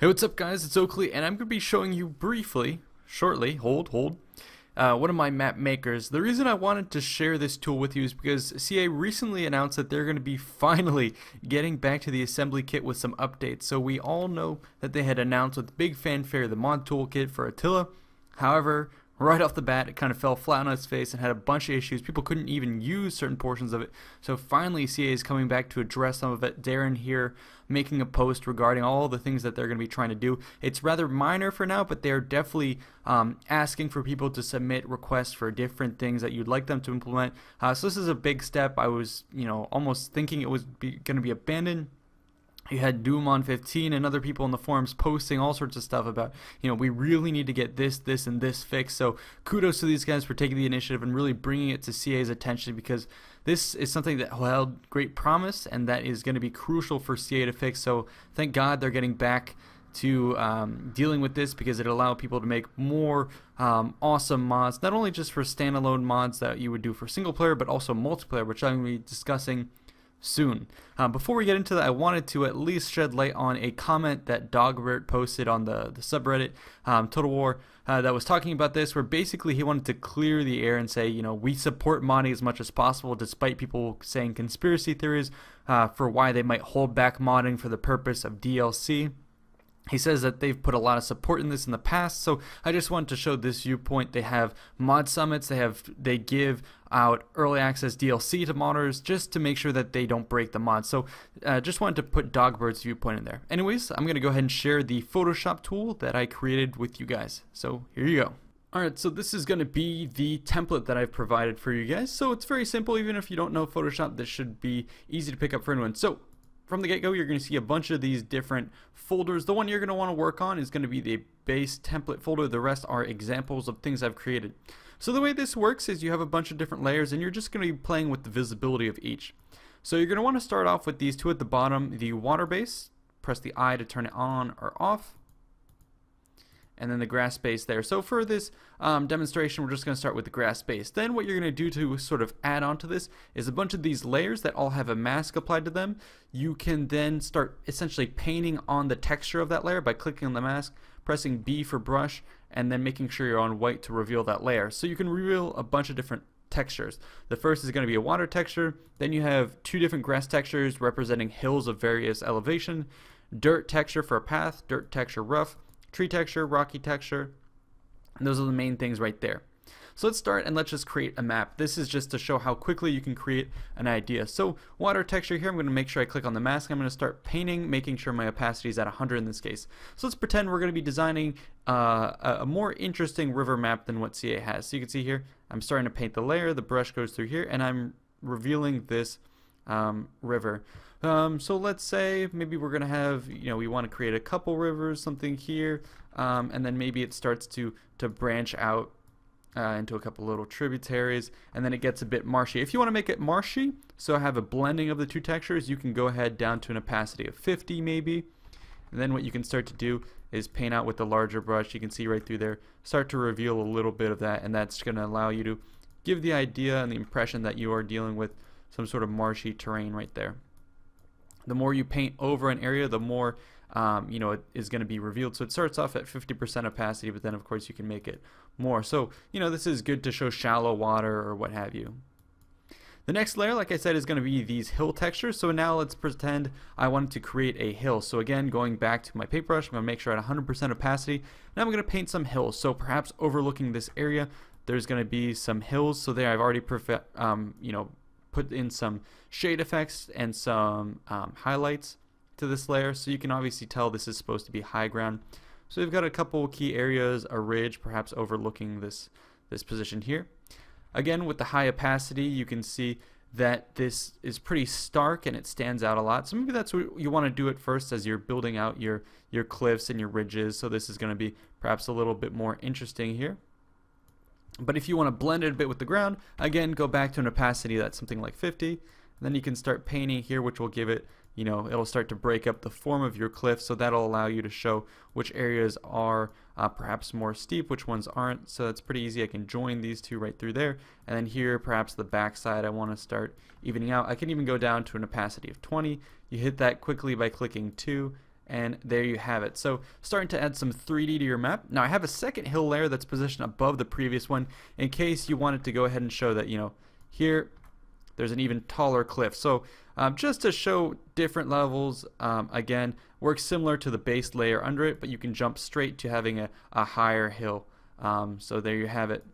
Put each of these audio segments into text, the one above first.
Hey, what's up guys, it's Oakley, and I'm going to be showing you briefly, shortly, one of my map makers. The reason I wanted to share this tool with you is because CA recently announced that they're going to be finally getting back to the assembly kit with some updates. So we all know that they had announced with big fanfare the mod toolkit for Attila. However, right off the bat, it kind of fell flat on its face and had a bunch of issues. People couldn't even use certain portions of it. So finally, CA is coming back to address some of it. Darren here making a post regarding all the things that they're going to be trying to do. It's rather minor for now, but they're definitely asking for people to submit requests for different things that you'd like them to implement. So this is a big step. I was, almost thinking it was going to be abandoned. You had Doom on 15 and other people in the forums posting all sorts of stuff about, we really need to get this, this, and this fixed. So kudos to these guys for taking the initiative and really bringing it to CA's attention, because this is something that held great promise and that is going to be crucial for CA to fix. So thank God they're getting back to dealing with this, because it'll allow people to make more awesome mods, not only just for standalone mods that you would do for single player, but also multiplayer, which I'm going to be discussing soon. Before we get into that, I wanted to at least shed light on a comment that Dogbert posted on the subreddit Total War that was talking about this, where basically he wanted to clear the air and say, we support modding as much as possible, despite people saying conspiracy theories for why they might hold back modding for the purpose of DLC. He says that they've put a lot of support in this in the past, so I just wanted to show this viewpoint. They have mod summits, they give out early access DLC to modders just to make sure that they don't break the mod. So just wanted to put Dogbert's viewpoint in there. Anyways, I'm going to go ahead and share the Photoshop tool that I created with you guys. So here you go. Alright, so this is going to be the template that I've provided for you guys. So it's very simple. Even if you don't know Photoshop, this should be easy to pick up for anyone. So from the get-go, you're going to see a bunch of these different folders. The one you're going to want to work on is going to be the base template folder. The rest are examples of things I've created. So the way this works is you have a bunch of different layers, and you're just going to be playing with the visibility of each. So you're going to want to start off with these two at the bottom, the water base. Press the I to turn it on or off. And then the grass base there. So for this demonstration, we're just going to start with the grass base. Then what you're going to do to sort of add on to this is a bunch of these layers that all have a mask applied to them. You can then start essentially painting on the texture of that layer by clicking on the mask, pressing B for brush, and then making sure you're on white to reveal that layer. So you can reveal a bunch of different textures. The first is going to be a water texture. Then you have two different grass textures representing hills of various elevation, dirt texture for a path, dirt texture rough, tree texture, rocky texture, and those are the main things right there. So let's start and let's just create a map. This is just to show how quickly you can create an idea. So water texture here, I'm going to make sure I click on the mask. I'm going to start painting, making sure my opacity is at 100 in this case. So let's pretend we're going to be designing a more interesting river map than what CA has. So you can see here, I'm starting to paint the layer, the brush goes through here, and I'm revealing this river. So let's say maybe we're gonna have, we want to create a couple rivers, something here, and then maybe it starts to branch out into a couple little tributaries, and then it gets a bit marshy. If you want to make it marshy, so have a blending of the two textures, you can go ahead down to an opacity of 50 maybe, and then what you can start to do is paint out with the larger brush. You can see right through there, start to reveal a little bit of that, and that's gonna allow you to give the idea and the impression that you are dealing with some sort of marshy terrain right there. The more you paint over an area, the more it is going to be revealed. So it starts off at 50% opacity, but then of course you can make it more. So this is good to show shallow water or what have you. The next layer, like I said, is going to be these hill textures. So now let's pretend I wanted to create a hill. So again, going back to my paintbrush, I'm going to make sure at 100% opacity. Now I'm going to paint some hills. So perhaps overlooking this area, there's going to be some hills. So there, I've already put in some shade effects and some highlights to this layer, so you can obviously tell this is supposed to be high ground. So we've got a couple key areas, a ridge perhaps overlooking this position here. Again, with the high opacity, you can see that this is pretty stark and it stands out a lot. So maybe that's what you want to do at first as you're building out your cliffs and your ridges. So this is going to be perhaps a little bit more interesting here. But if you want to blend it a bit with the ground, again, go back to an opacity that's something like 50. And then you can start painting here, which will give it, it'll start to break up the form of your cliff. So that'll allow you to show which areas are perhaps more steep, which ones aren't. So that's pretty easy. I can join these two right through there. And then here, perhaps the backside, I want to start evening out. I can even go down to an opacity of 20. You hit that quickly by clicking 2. And there you have it. So starting to add some 3D to your map. Now I have a second hill layer that's positioned above the previous one in case you wanted to go ahead and show that, you know, here there's an even taller cliff. So just to show different levels, again, works similar to the base layer under it, but you can jump straight to having a higher hill. So there you have it.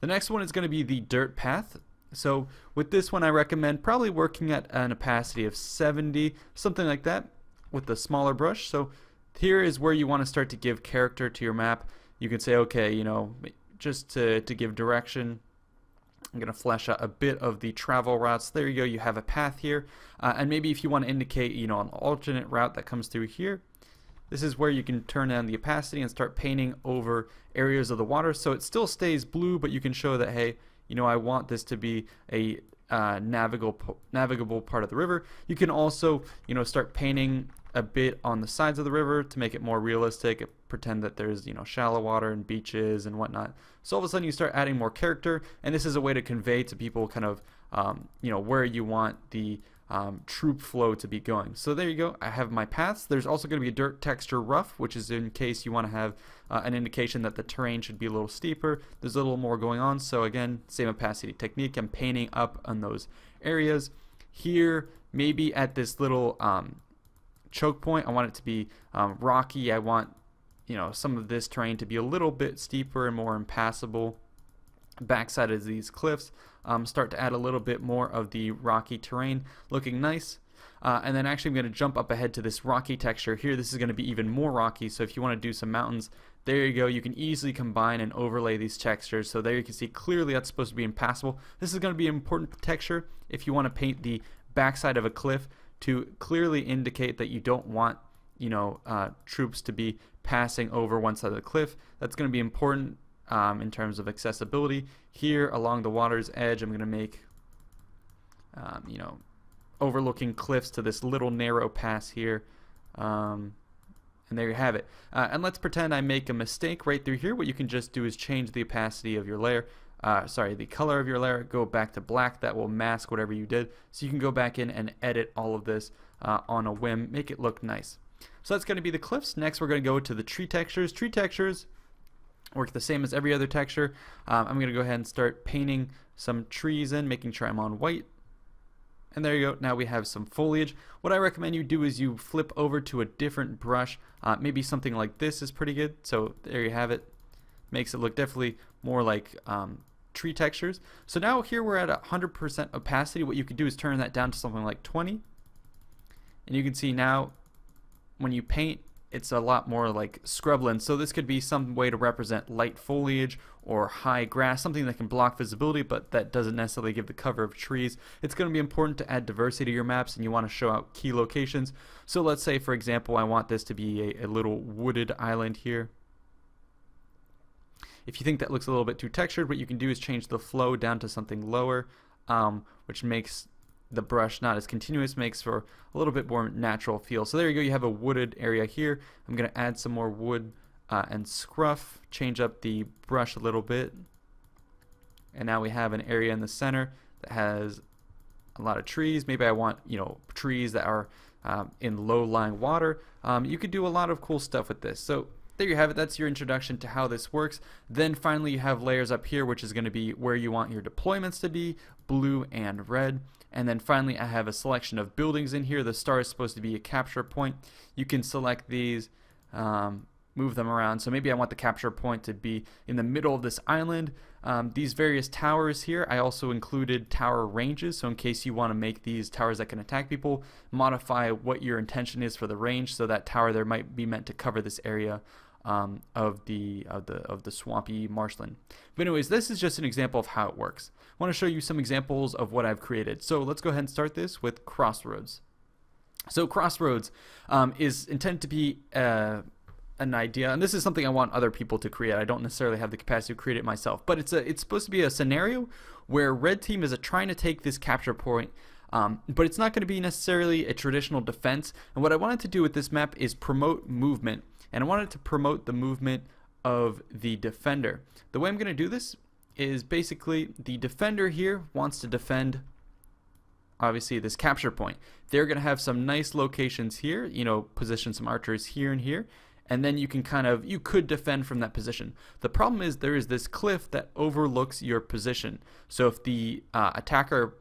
The next one is going to be the dirt path. So with this one I recommend probably working at an opacity of 70, something like that, with the smaller brush. So here is where you want to start to give character to your map. You can say, okay, you know, just to give direction, I'm going to flesh out a bit of the travel routes. There you go, you have a path here. And maybe if you want to indicate, you know, an alternate route that comes through here, this is where you can turn down the opacity and start painting over areas of the water. So it still stays blue, but you can show that, hey, you know, I want this to be a navigable part of the river. You can also, you know, start painting a bit on the sides of the river to make it more realistic. Pretend that there's, you know, shallow water and beaches and whatnot. So all of a sudden you start adding more character, and this is a way to convey to people kind of, you know, where you want the troop flow to be going. So there you go, I have my paths. There's also going to be a dirt texture rough, which is in case you want to have an indication that the terrain should be a little steeper. There's a little more going on. So again, same opacity technique. I'm painting up on those areas. Here, maybe at this little choke point, I want it to be rocky. I want, you know, some of this terrain to be a little bit steeper and more impassable. Backside of these cliffs, start to add a little bit more of the rocky terrain, looking nice. And then actually I'm going to jump up ahead to this rocky texture here. This is going to be even more rocky, so if you want to do some mountains, there you go. You can easily combine and overlay these textures. So there you can see clearly that's supposed to be impassable. This is going to be an important texture if you want to paint the backside of a cliff to clearly indicate that you don't want, you know, troops to be passing over one side of the cliff. That's going to be important in terms of accessibility. Here along the water's edge, I'm going to make, you know, overlooking cliffs to this little narrow pass here. And there you have it. And let's pretend I make a mistake right through here. What you can just do is change the opacity of your layer, the color of your layer, go back to black. That will mask whatever you did. So you can go back in and edit all of this on a whim, make it look nice. So that's going to be the cliffs. Next we're going to go to the tree textures. Tree textures work the same as every other texture. I'm going to go ahead and start painting some trees in, making sure I'm on white. And there you go, now we have some foliage. What I recommend you do is you flip over to a different brush. Maybe something like this is pretty good. So there you have it. Makes it look definitely more like tree textures. So now here we're at 100% opacity. What you can do is turn that down to something like 20. And you can see now when you paint, it's a lot more like scrubland. So this could be some way to represent light foliage or high grass, something that can block visibility, but that doesn't necessarily give the cover of trees. It's going to be important to add diversity to your maps, and you want to show out key locations. So let's say, for example, I want this to be a little wooded island here. If you think that looks a little bit too textured, what you can do is change the flow down to something lower, which makes the brush not as continuous, makes for a little bit more natural feel. So there you go, you have a wooded area here. I'm going to add some more wood and scruff, change up the brush a little bit, and now we have an area in the center that has a lot of trees. Maybe I want, you know, trees that are in low-lying water. You could do a lot of cool stuff with this. So there you have it, that's your introduction to how this works. Then finally you have layers up here, which is going to be where you want your deployments to be, blue and red. And then finally I have a selection of buildings in here. The star is supposed to be a capture point. You can select these, move them around. So maybe I want the capture point to be in the middle of this island. These various towers here, I also included tower ranges, so in case you want to make these towers that can attack people, modify what your intention is for the range. So that tower there might be meant to cover this area of the swampy marshland. But anyways, this is just an example of how it works. I want to show you some examples of what I've created. So let's go ahead and start this with Crossroads. So Crossroads is intended to be an idea, and this is something I want other people to create. I don't necessarily have the capacity to create it myself, but it's supposed to be a scenario where red team is trying to take this capture point. But it's not going to be necessarily a traditional defense. And what I wanted to do with this map is promote movement, and I wanted to promote the movement of the defender. The way I'm going to do this is basically the defender here wants to defend obviously this capture point. They're going to have some nice locations here, you know, position some archers here and here, and then you can kind of, you could defend from that position. The problem is there is this cliff that overlooks your position. So if the attacker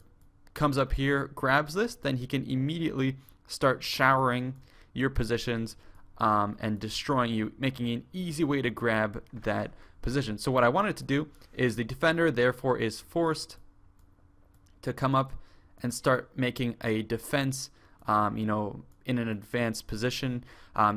comes up here, grabs this, then he can immediately start showering your positions and destroying you, making an easy way to grab that position. So what I wanted to do is the defender therefore is forced to come up and start making a defense, you know, in an advanced position.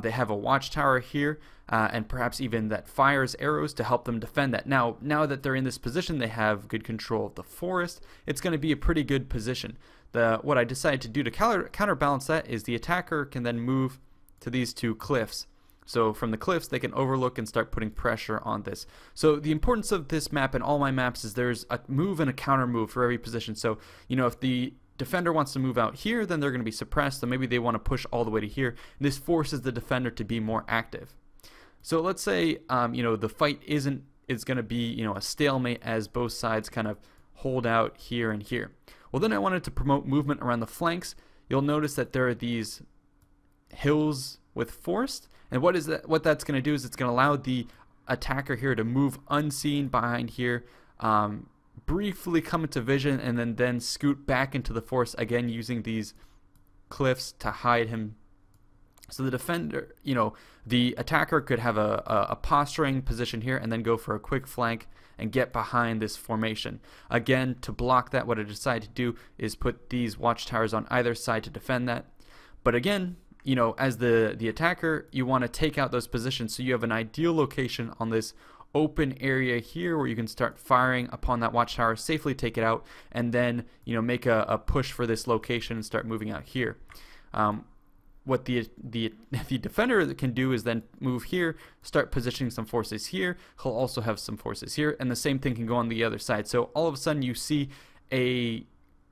They have a watchtower here and perhaps even that fires arrows to help them defend that. Now that they're in this position, they have good control of the forest. It's going to be a pretty good position. What I decided to do to counterbalance that is the attacker can then move to these two cliffs. So from the cliffs they can overlook and start putting pressure on this. So the importance of this map and all my maps is there's a move and a counter move for every position. So, you know, if the defender wants to move out here, then they're going to be suppressed, so maybe they want to push all the way to here. This forces the defender to be more active. So let's say you know, the fight is going to be, you know, a stalemate as both sides kind of hold out here and here. Well, then I wanted to promote movement around the flanks. You'll notice that there are these hills with forest, and what is that? What that's going to do is it's going to allow the attacker here to move unseen behind here, briefly come into vision, and then scoot back into the forest again, using these cliffs to hide him. So the defender, you know, the attacker could have a posturing position here and then go for a quick flank and get behind this formation. Again, to block that, what I decided to do is put these watchtowers on either side to defend that. But again, you know, as the attacker, you want to take out those positions, so you have an ideal location on this open area here where you can start firing upon that watchtower, safely take it out, and then, you know, make a push for this location and start moving out here. What the defender can do is then move here, start positioning some forces here. He'll also have some forces here, and the same thing can go on the other side. So all of a sudden you see a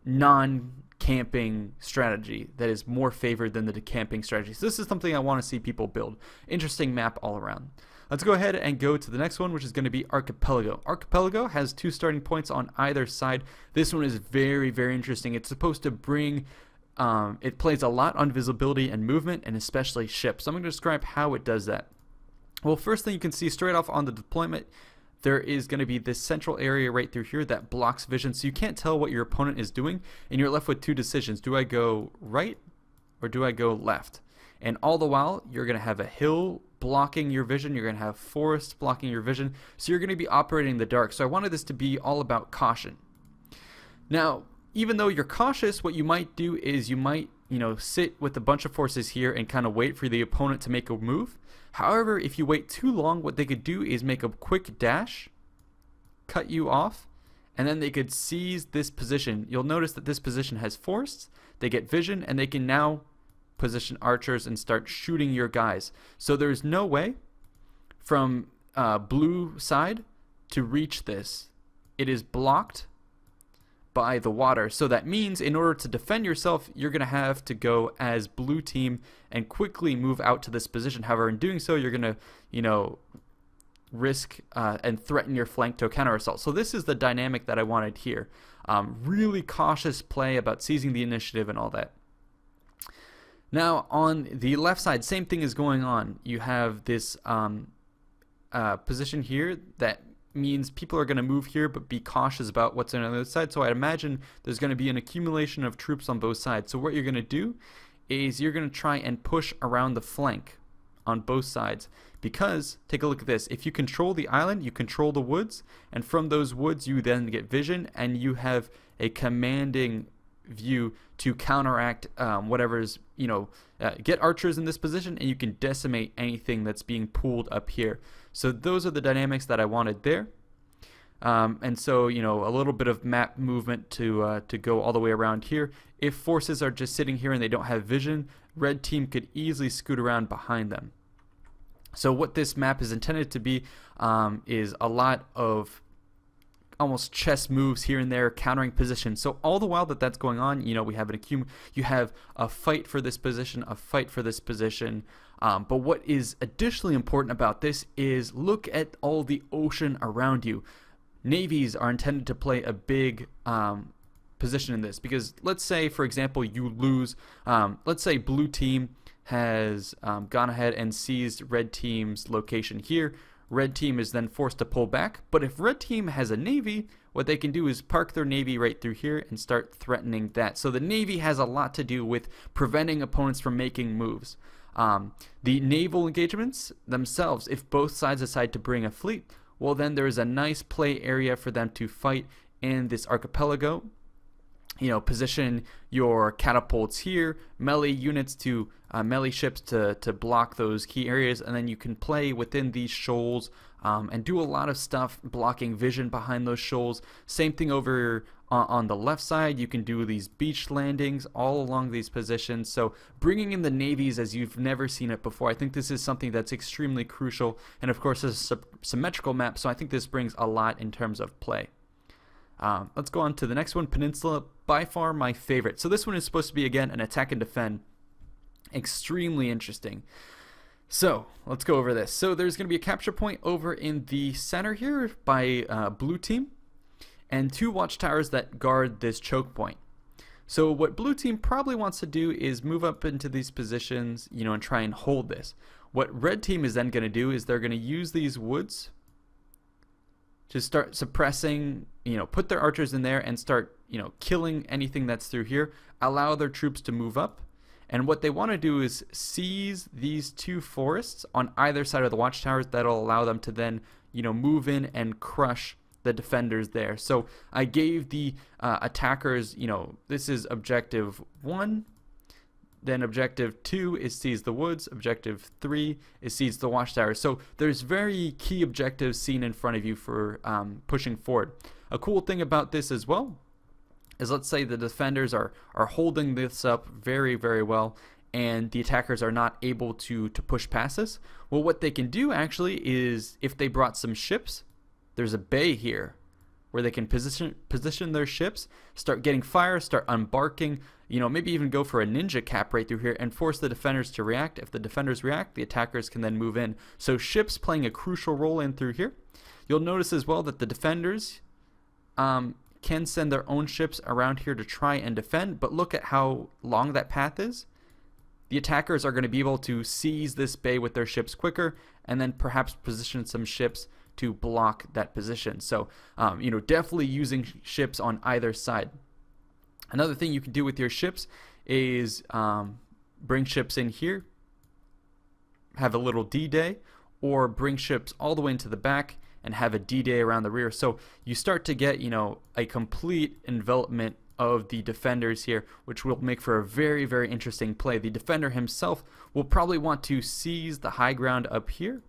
non-camping strategy that is more favored than the decamping strategy. So this is something I want to see people build. Interesting map all around. Let's go ahead and go to the next one, which is going to be Archipelago. Archipelago has two starting points on either side. This one is very, very interesting. It's supposed to bring, it plays a lot on visibility and movement, and especially ships. So I'm going to describe how it does that. Well, first thing you can see straight off on the deployment, there is going to be this central area right through here that blocks vision, so you can't tell what your opponent is doing, and you're left with two decisions. Do I go right or do I go left? And all the while, you're going to have a hill blocking your vision, you're going to have forest blocking your vision, so you're going to be operating in the dark. So I wanted this to be all about caution. Now, even though you're cautious, what you might do is you might, you know, sit with a bunch of forces here and kind of wait for the opponent to make a move. However, if you wait too long, what they could do is make a quick dash, cut you off, and then they could seize this position. You'll notice that this position has force, they get vision, and they can now position archers and start shooting your guys. So there's no way from blue side to reach this. It is blocked by the water. So that means in order to defend yourself, you're going to have to go as blue team and quickly move out to this position. However, in doing so, you're going to, you know, risk and threaten your flank to a counter assault. So this is the dynamic that I wanted here. Really cautious play about seizing the initiative and all that. Now on the left side, same thing is going on. You have this position here that means people are going to move here, but be cautious about what's on the other side. So I imagine there's going to be an accumulation of troops on both sides. So what you're going to do is you're going to try and push around the flank on both sides, because take a look at this. If you control the island, you control the woods, and from those woods you then get vision, and you have a commanding view to counteract whatever's, you know, get archers in this position, and you can decimate anything that's being pulled up here. So those are the dynamics that I wanted there, and so, you know, a little bit of map movement to go all the way around here. If forces are just sitting here and they don't have vision, red team could easily scoot around behind them. So what this map is intended to be is a lot of almost chess moves here and there, countering positions. So all the while that that's going on, you know, we have an you have a fight for this position, a fight for this position. But what is additionally important about this is look at all the ocean around you. Navies are intended to play a big position in this, because let's say, for example, you lose, let's say blue team has gone ahead and seized red team's location here. Red team is then forced to pull back, but if red team has a navy, what they can do is park their navy right through here and start threatening that. So the navy has a lot to do with preventing opponents from making moves. The naval engagements themselves, if both sides decide to bring a fleet, well then there is a nice play area for them to fight in this archipelago. You know, position your catapults here, melee units to melee ships to block those key areas, and then you can play within these shoals and do a lot of stuff blocking vision behind those shoals. Same thing over on the left side. You can do these beach landings all along these positions. So bringing in the navies as you've never seen it before, I think this is something that's extremely crucial. And of course, it's a symmetrical map, so I think this brings a lot in terms of play. Let's go on to the next one, Peninsula, by far my favorite. So this one is supposed to be, again, an attack and defend. Extremely interesting. So let's go over this. So there's going to be a capture point over in the center here by blue team, and two watchtowers that guard this choke point. So what blue team probably wants to do is move up into these positions, you know, and try and hold this. What red team is then going to do is they're going to use these woods to start suppressing, you know, put their archers in there and start, you know, killing anything that's through here, allow their troops to move up. And what they want to do is seize these two forests on either side of the watchtowers. That'll allow them to then, you know, move in and crush the defenders there. So I gave the attackers, you know, this is objective 1. Then objective 2 is seize the woods, objective 3 is seize the watchtower. So there's very key objectives seen in front of you for pushing forward. A cool thing about this as well is, let's say the defenders are holding this up very, very well, and the attackers are not able to push past this. Well, what they can do actually is, if they brought some ships, there's a bay here where they can position their ships, start getting fire, start embarking, you know, maybe even go for a ninja cap right through here and force the defenders to react. If the defenders react, the attackers can then move in. So ships playing a crucial role in through here. You'll notice as well that the defenders can send their own ships around here to try and defend, but look at how long that path is. The attackers are going to be able to seize this bay with their ships quicker, and then perhaps position some ships to block that position. So you know, definitely using ships on either side. Another thing you can do with your ships is bring ships in here, have a little D-Day, or bring ships all the way into the back and have a D-Day around the rear. So you start to get, you know, a complete envelopment of the defenders here, which will make for a very, very interesting play. The defender himself will probably want to seize the high ground up here.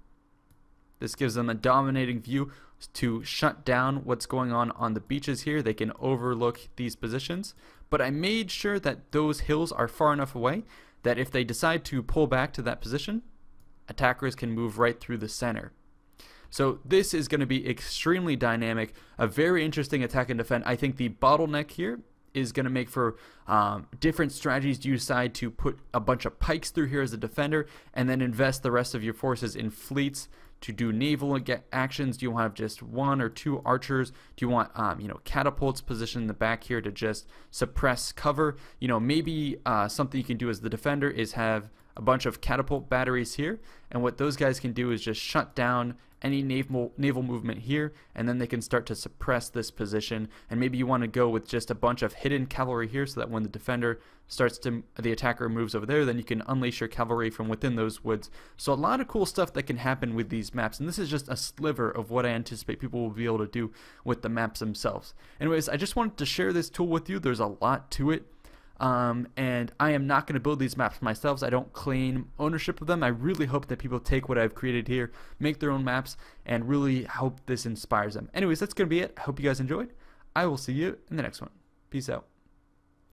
This gives them a dominating view to shut down what's going on the beaches here. They can overlook these positions. But I made sure that those hills are far enough away that if they decide to pull back to that position, attackers can move right through the center. So this is going to be extremely dynamic, a very interesting attack and defend. I think the bottleneck here is going to make for different strategies. You decide to put a bunch of pikes through here as a defender and then invest the rest of your forces in fleets to do naval actions. Do you want to have just one or two archers? Do you want you know, catapults positioned in the back here to just suppress cover? You know, maybe something you can do as the defender is have a bunch of catapult batteries here, and what those guys can do is just shut down any naval movement here, and then they can start to suppress this position. And maybe you want to go with just a bunch of hidden cavalry here, so that when the defender starts to, the attacker moves over there, then you can unleash your cavalry from within those woods. So a lot of cool stuff that can happen with these maps, and this is just a sliver of what I anticipate people will be able to do with the maps themselves. Anyways, I just wanted to share this tool with you. There's a lot to it. And I am not going to build these maps myself. I don't claim ownership of them. I really hope that people take what I've created here, make their own maps, and really hope this inspires them. Anyways, that's going to be it. I hope you guys enjoyed. I will see you in the next one. Peace out.